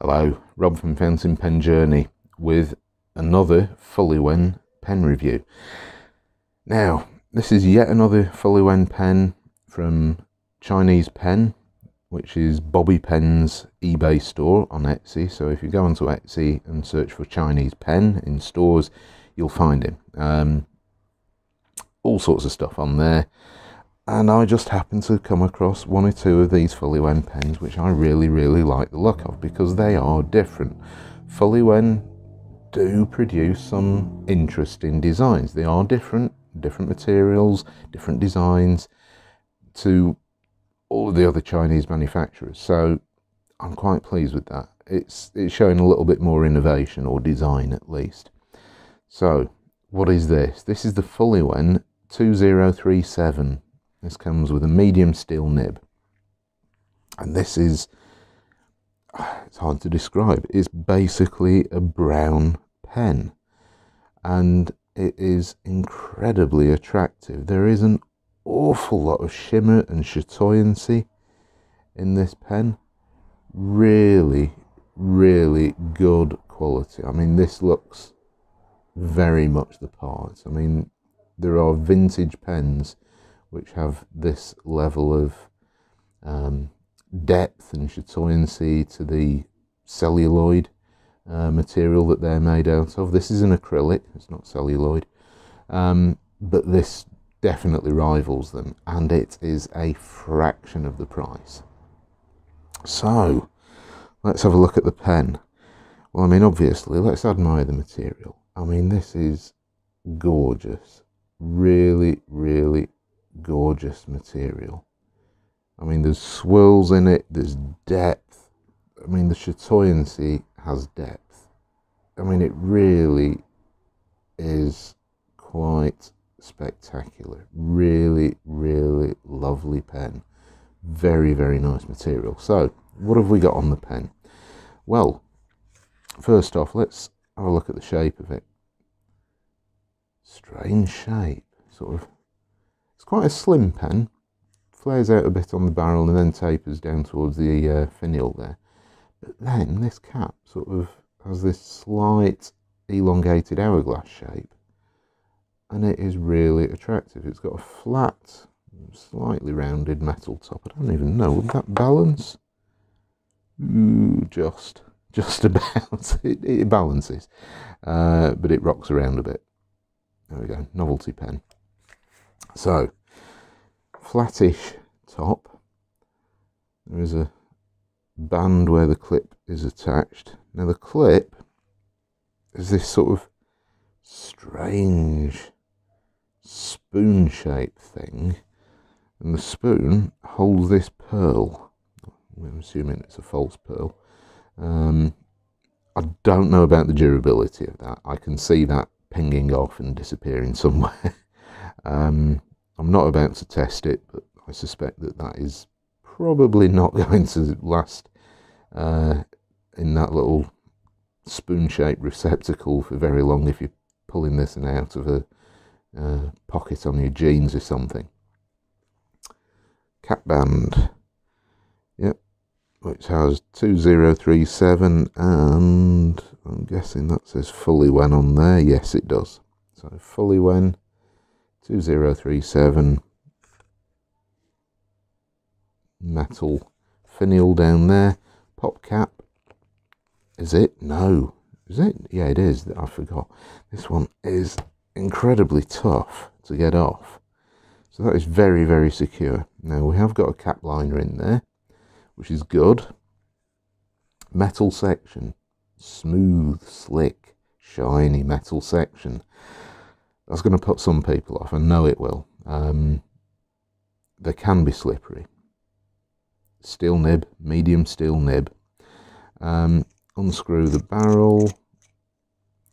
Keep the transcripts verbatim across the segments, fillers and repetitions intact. Hello, Rob from Fountain Pen Journey with another Fuliwen pen review. Now, this is yet another Fuliwen pen from Chinese Pen, which is Bobby Pen's eBay store on Etsy. So if you go onto Etsy and search for Chinese Pen in stores, you'll find him. Um, all sorts of stuff on there. And I just happened to come across one or two of these Fuliwen pens, which I really, really like the look of because they are different. Fuliwen do produce some interesting designs. They are different, different materials, different designs to all of the other Chinese manufacturers. So I'm quite pleased with that. It's, it's showing a little bit more innovation, or design at least. So what is this? This is the Fuliwen two zero three seven. This comes with a medium steel nib, and this is, it's hard to describe, it's basically a brown pen, and it is incredibly attractive. There is an awful lot of shimmer and chatoyancy in this pen. Really, really good quality. I mean, this looks very much the part. I mean, there are vintage pens which have this level of um, depth and chatoyancy to the celluloid uh, material that they're made out of. This is an acrylic, it's not celluloid, um, but this definitely rivals them, and it is a fraction of the price. So, let's have a look at the pen. Well, I mean, obviously, let's admire the material. I mean, this is gorgeous. Really, really gorgeous material. I mean, there's swirls in it, there's depth. I mean, the chatoyancy has depth. I mean, it really is quite spectacular. Really, really lovely pen. Very, very nice material. So, what have we got on the pen? Well, first off, let's have a look at the shape of it. Strange shape, sort of. It's quite a slim pen, flares out a bit on the barrel and then tapers down towards the uh, finial there. But then this cap sort of has this slight elongated hourglass shape, and it is really attractive. It's got a flat, slightly rounded metal top. I don't even know, would that balance? Ooh, just, just about. it, it balances, uh, but it rocks around a bit. There we go, novelty pen. So, flattish top, there is a band where the clip is attached. Now the clip is this sort of strange spoon-shaped thing, and the spoon holds this pearl. I'm assuming it's a false pearl. Um, I don't know about the durability of that. I can see that pinging off and disappearing somewhere. Um, I'm not about to test it, but I suspect that that is probably not going to last uh, in that little spoon-shaped receptacle for very long if you're pulling this and out of a uh, pocket on your jeans or something. Cap band, yep, which has two zero three seven, and I'm guessing that says Fuliwen on there. Yes, it does. So Fuliwen two zero three seven, metal finial down there. Pop cap, is it? No, is it? Yeah, it is. I forgot. This one is incredibly tough to get off, so that is very, very secure. Now we have got a cap liner in there, which is good. Metal section, smooth, slick, shiny metal section. That's going to put some people off, I know it will. Um, they can be slippery. Steel nib, medium steel nib. Um, unscrew the barrel,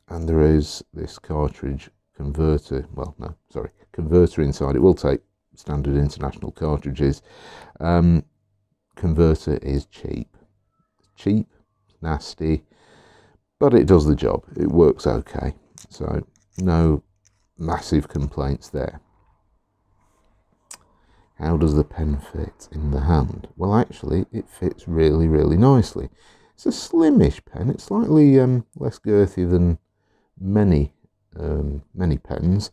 and there is this cartridge converter, well no, sorry, converter inside. It will take standard international cartridges. Um, converter is cheap. Cheap, nasty, but it does the job. It works okay, so no massive complaints there. How does the pen fit in the hand? Well, actually, it fits really, really nicely. It's a slimish pen. It's slightly um, less girthy than many um, many pens,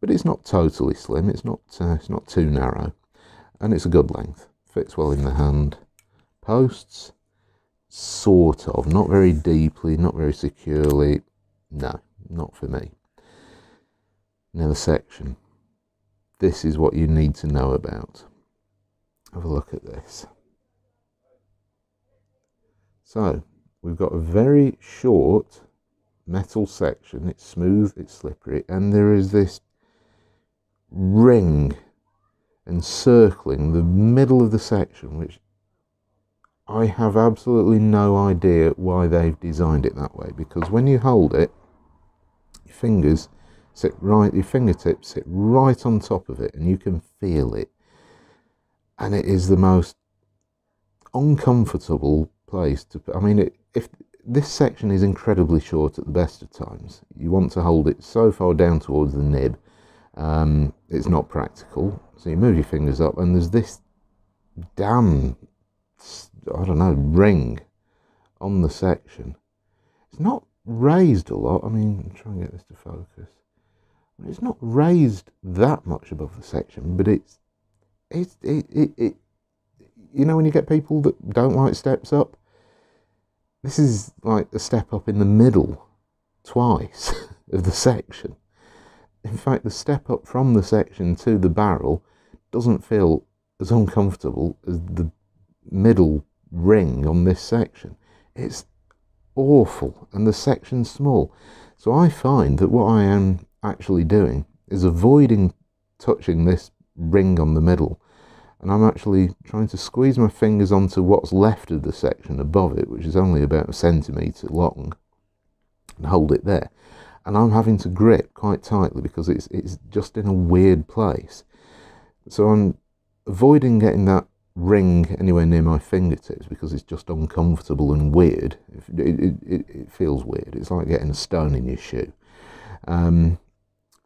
but it's not totally slim. It's not uh, it's not too narrow, and it's a good length. Fits well in the hand. Posts, sort of, not very deeply, not very securely. No, not for me. Another section. This is what you need to know about. Have a look at this. So, we've got a very short metal section. It's smooth, it's slippery, and there is this ring encircling the middle of the section, which I have absolutely no idea why they've designed it that way, because when you hold it, your fingers sit right, your fingertips sit right on top of it, and you can feel it. And it is the most uncomfortable place to, I mean, it, if this section is incredibly short at the best of times. You want to hold it so far down towards the nib, um, it's not practical. So you move your fingers up, and there's this damn, I don't know, ring on the section. It's not raised a lot. I mean, I'm trying to get this to focus. It's not raised that much above the section, but it's, it's it, it, it, you know, when you get people that don't like steps up, this is like a step up in the middle, twice, of the section. In fact, the step up from the section to the barrel doesn't feel as uncomfortable as the middle ring on this section. It's awful, and the section's small. So I find that what I am actually doing is avoiding touching this ring on the middle, and I'm actually trying to squeeze my fingers onto what's left of the section above it, which is only about a centimetre long, and hold it there. And I'm having to grip quite tightly because it's, it's just in a weird place. So I'm avoiding getting that ring anywhere near my fingertips because it's just uncomfortable and weird. It, it, it, it feels weird. It's like getting a stone in your shoe. Um,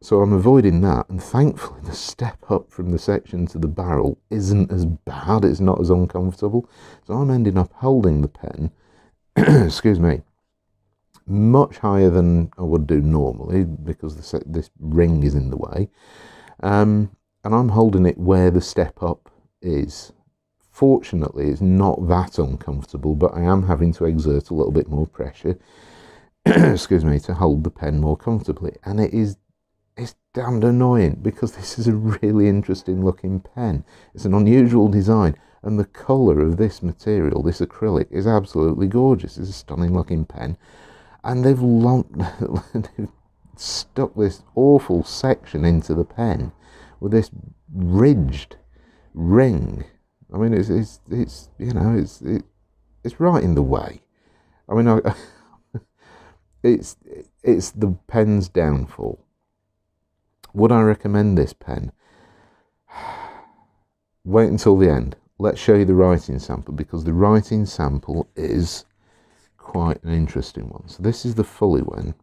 So I'm avoiding that, and thankfully the step up from the section to the barrel isn't as bad, it's not as uncomfortable. So I'm ending up holding the pen, excuse me, much higher than I would do normally because the se this ring is in the way. Um, and I'm holding it where the step up is. Fortunately, it's not that uncomfortable, but I am having to exert a little bit more pressure, excuse me, to hold the pen more comfortably. And it is It's damned annoying because this is a really interesting looking pen. It's an unusual design, and the colour of this material, this acrylic, is absolutely gorgeous. It's a stunning looking pen, and they've, lumped, they've stuck this awful section into the pen with this ridged ring. I mean, it's it's, it's you know it's it, it's right in the way. I mean, I, it's it's the pen's downfall. Would I recommend this pen? Wait until the end. Let's show you the writing sample, because the writing sample is quite an interesting one. So this is the Fuliwen.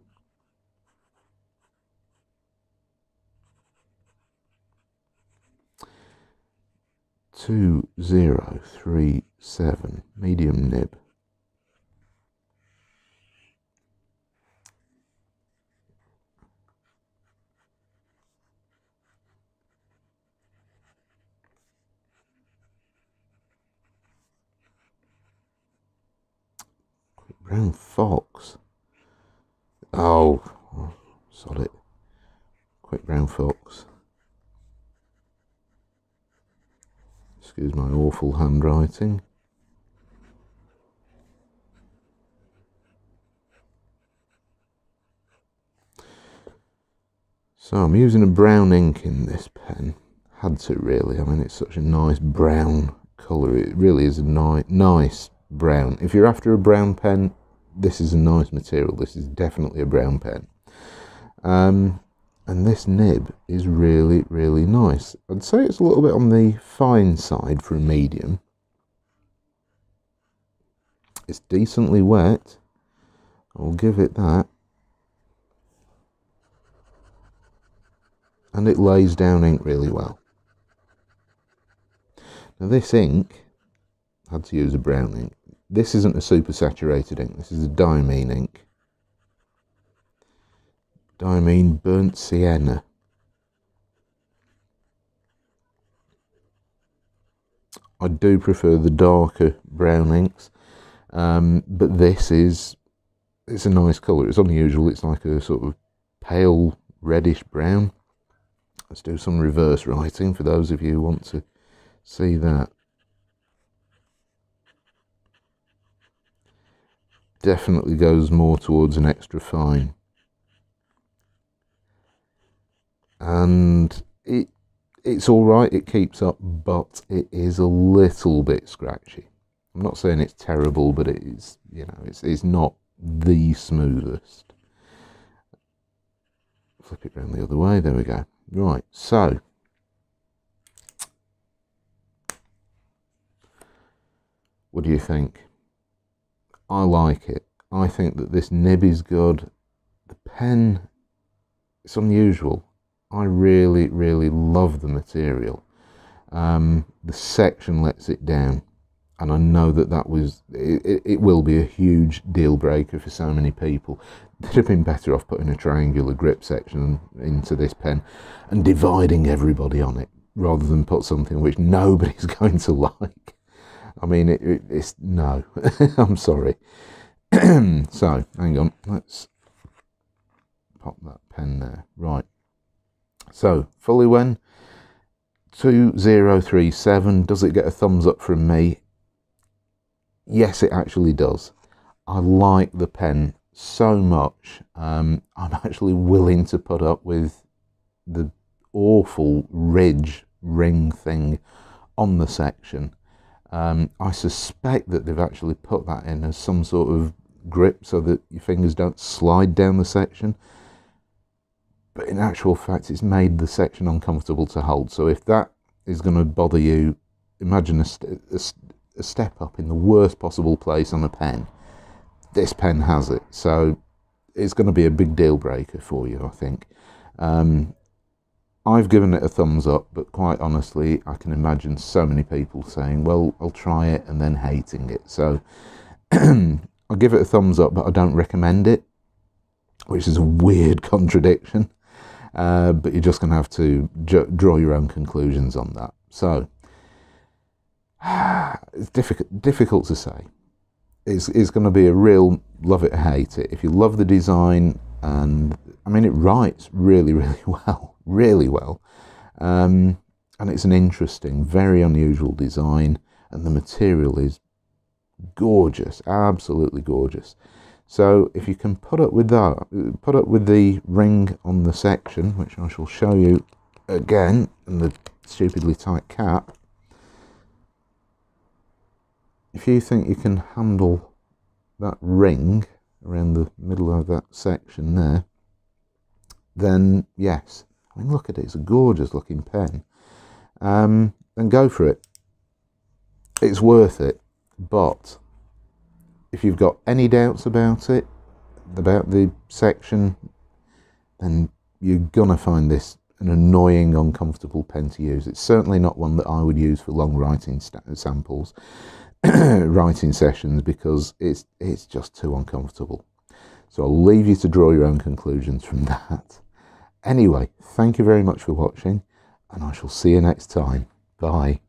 two zero three seven, medium nib. Brown fox. Oh, oh, sod it. Quick brown fox. Excuse my awful handwriting. So I'm using a brown ink in this pen. Had to, really. I mean, it's such a nice brown colour. It really is a ni nice brown. If you're after a brown pen, this is a nice material. This is definitely a brown pen. Um, and this nib is really, really nice. I'd say it's a little bit on the fine side for a medium. It's decently wet. I'll give it that. And it lays down ink really well. Now this ink, had to use a brown ink. This isn't a super saturated ink, this is a diamine ink. Diamine burnt sienna. I do prefer the darker brown inks, um, but this is, it's a nice colour. It's unusual, it's like a sort of pale reddish brown. Let's do some reverse writing for those of you who want to see that. Definitely goes more towards an extra fine. And it it's alright, it keeps up, but it is a little bit scratchy. I'm not saying it's terrible, but it is, you know, it's it's not the smoothest. Flip it round the other way, there we go. Right, so what do you think? I like it. I think that this nib is good. The pen, it's unusual. I really, really love the material. Um, the section lets it down, and I know that that was, it, it will be a huge deal breaker for so many people. They'd have been better off putting a triangular grip section into this pen and dividing everybody on it, rather than put something which nobody's going to like. I mean, it, it, it's, no, I'm sorry. So, hang on, let's pop that pen there. Right, so, Fuliwen two zero three seven, does it get a thumbs up from me? Yes, it actually does. I like the pen so much, um, I'm actually willing to put up with the awful ridge ring thing on the section. Um, I suspect that they've actually put that in as some sort of grip so that your fingers don't slide down the section. But in actual fact, it's made the section uncomfortable to hold. So if that is going to bother you, imagine a, st a, st a step up in the worst possible place on a pen. This pen has it. So it's going to be a big deal breaker for you, I think. Um, I've given it a thumbs up, but quite honestly, I can imagine so many people saying, well, I'll try it, and then hating it. So I'll give it a thumbs up, but I don't recommend it, which is a weird contradiction. Uh, but you're just going to have to draw your own conclusions on that. So it's difficult, difficult to say. It's, it's going to be a real love it or hate it. If you love the design, and I mean, it writes really, really well. really well um, and it's an interesting, very unusual design, and the material is gorgeous, absolutely gorgeous. So if you can put up with that, put up with the ring on the section, which I shall show you again, and the stupidly tight cap, if you think you can handle that ring around the middle of that section there, then yes, I mean, look at it, it's a gorgeous looking pen. Um, and go for it. It's worth it. But if you've got any doubts about it, about the section, then you're gonna find this an annoying, uncomfortable pen to use. It's certainly not one that I would use for long writing samples, writing sessions, because it's, it's just too uncomfortable. So I'll leave you to draw your own conclusions from that. Anyway, thank you very much for watching, and I shall see you next time. Bye.